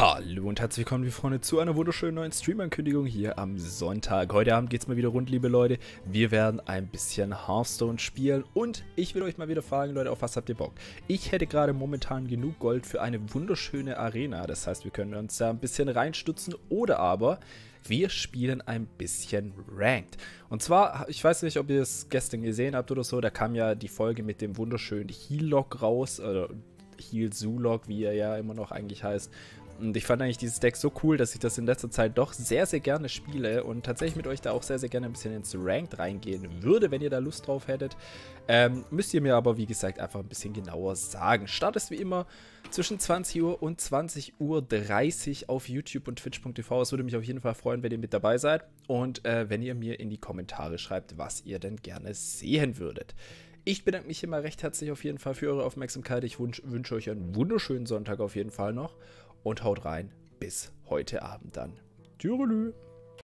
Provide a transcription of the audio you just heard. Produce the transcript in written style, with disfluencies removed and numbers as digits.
Hallo und herzlich willkommen, liebe Freunde, zu einer wunderschönen neuen Stream-Ankündigung hier am Sonntag. Heute Abend geht's mal wieder rund, liebe Leute. Wir werden ein bisschen Hearthstone spielen und ich will euch mal wieder fragen, Leute, auf was habt ihr Bock? Ich hätte gerade momentan genug Gold für eine wunderschöne Arena, das heißt, wir können uns da ein bisschen reinstützen oder aber wir spielen ein bisschen Ranked. Und zwar, ich weiß nicht, ob ihr es gestern gesehen habt oder so, da kam ja die Folge mit dem wunderschönen Heal-Log raus, oder Heal-Zulog, wie er ja immer noch eigentlich heißt. Und ich fand eigentlich dieses Deck so cool, dass ich das in letzter Zeit doch sehr, sehr gerne spiele und tatsächlich mit euch da auch sehr, sehr gerne ein bisschen ins Ranked reingehen würde, wenn ihr da Lust drauf hättet. Müsst ihr mir aber, wie gesagt, einfach ein bisschen genauer sagen. Start ist wie immer zwischen 20 Uhr und 20:30 Uhr auf YouTube und Twitch.tv. Es würde mich auf jeden Fall freuen, wenn ihr mit dabei seid und wenn ihr mir in die Kommentare schreibt, was ihr denn gerne sehen würdet. Ich bedanke mich hier mal recht herzlich auf jeden Fall für eure Aufmerksamkeit. Ich wünsche euch einen wunderschönen Sonntag auf jeden Fall noch. Und haut rein, bis heute Abend dann. Tschüss.